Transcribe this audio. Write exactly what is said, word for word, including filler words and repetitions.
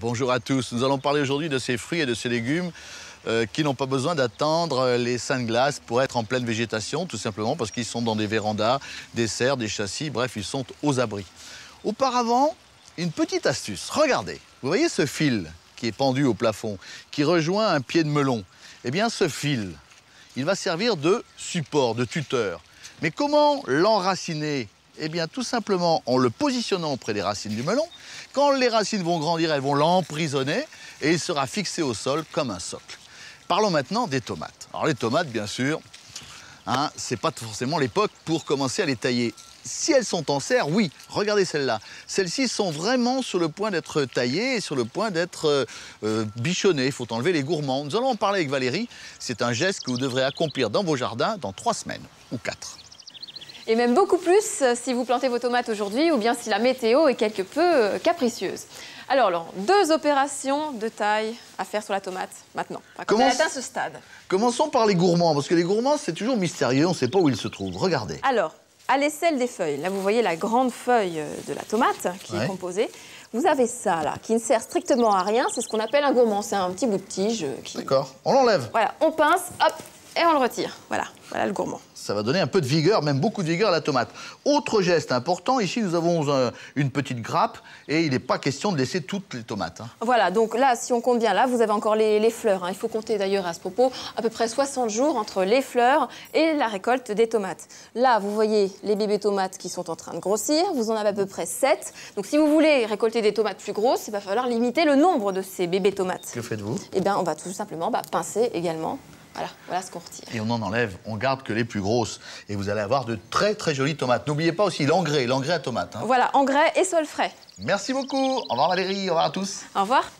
Bonjour à tous, nous allons parler aujourd'hui de ces fruits et de ces légumes euh, qui n'ont pas besoin d'attendre les seins de glace pour être en pleine végétation, tout simplement parce qu'ils sont dans des vérandas, des serres, des châssis, bref, ils sont aux abris. Auparavant, une petite astuce, regardez, vous voyez ce fil qui est pendu au plafond, qui rejoint un pied de melon. Eh bien ce fil, il va servir de support, de tuteur. Mais comment l'enraciner ? Eh bien, tout simplement en le positionnant auprès des racines du melon. Quand les racines vont grandir, elles vont l'emprisonner et il sera fixé au sol comme un socle. Parlons maintenant des tomates. Alors les tomates, bien sûr, hein, c'est pas forcément l'époque pour commencer à les tailler. Si elles sont en serre, oui, regardez celles-là. Celles-ci sont vraiment sur le point d'être taillées et sur le point d'être euh, bichonnées. Il faut enlever les gourmands. Nous allons en parler avec Valérie. C'est un geste que vous devrez accomplir dans vos jardins dans trois semaines ou quatre. Et même beaucoup plus si vous plantez vos tomates aujourd'hui ou bien si la météo est quelque peu capricieuse. Alors, Laurent, deux opérations de taille à faire sur la tomate maintenant, enfin, quand on a atteint ce stade. Commençons par les gourmands, parce que les gourmands, c'est toujours mystérieux, on ne sait pas où ils se trouvent. Regardez. Alors, à l'aisselle des feuilles, là, vous voyez la grande feuille de la tomate qui ouais. est composée. Vous avez ça, là, qui ne sert strictement à rien. C'est ce qu'on appelle un gourmand, c'est un petit bout de tige. Qui... D'accord, on l'enlève. Voilà, on pince, hop, et on le retire. Voilà, voilà le gourmand. Ça va donner un peu de vigueur, même beaucoup de vigueur à la tomate. Autre geste important, ici nous avons un, une petite grappe et il n'est pas question de laisser toutes les tomates. Hein. Voilà, donc là, si on compte bien, là vous avez encore les, les fleurs. Hein. Il faut compter d'ailleurs à ce propos à peu près soixante jours entre les fleurs et la récolte des tomates. Là, vous voyez les bébés tomates qui sont en train de grossir. Vous en avez à peu près sept. Donc si vous voulez récolter des tomates plus grosses, il va falloir limiter le nombre de ces bébés tomates. Que faites-vous? Eh bien, on va tout simplement bah, pincer également. Voilà, voilà ce qu'on retire. Et on en enlève, on garde que les plus grosses. Et vous allez avoir de très très jolies tomates. N'oubliez pas aussi l'engrais, l'engrais à tomates. Hein. Voilà, engrais et sol frais. Merci beaucoup. Au revoir Valérie, au revoir à tous. Au revoir.